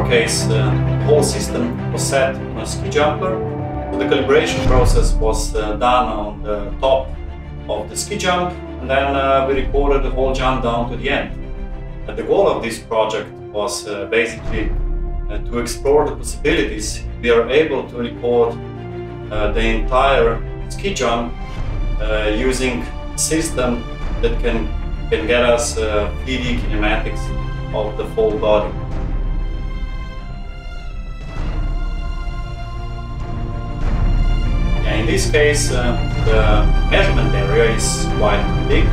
our case, the whole system was set on a ski jumper. The calibration process was done on the top of the ski jump, and then we recorded the whole jump down to the end. The goal of this project was basically to explore the possibilities. We are able to record the entire ski jump using a system that can get us 3D kinematics of the full body. In this case, the measurement area is quite big,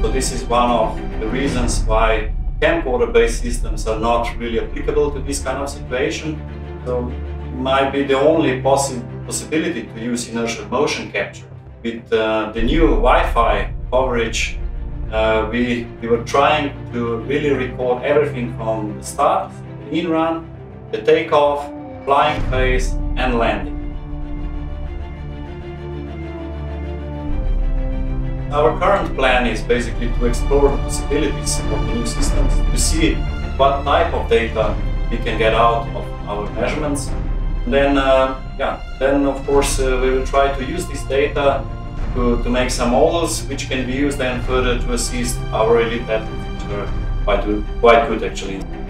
so this is one of the reasons why camcorder-based systems are not really applicable to this kind of situation. So it might be the only possibility to use inertial motion capture. With the new Wi-Fi coverage, we were trying to really record everything from the start, the in-run, the takeoff, flying phase and landing. Our current plan is basically to explore the possibilities of the new systems, to see what type of data we can get out of our measurements. And then, then of course we will try to use this data to make some models, which can be used then further to assist our elite athletes, which are quite good actually.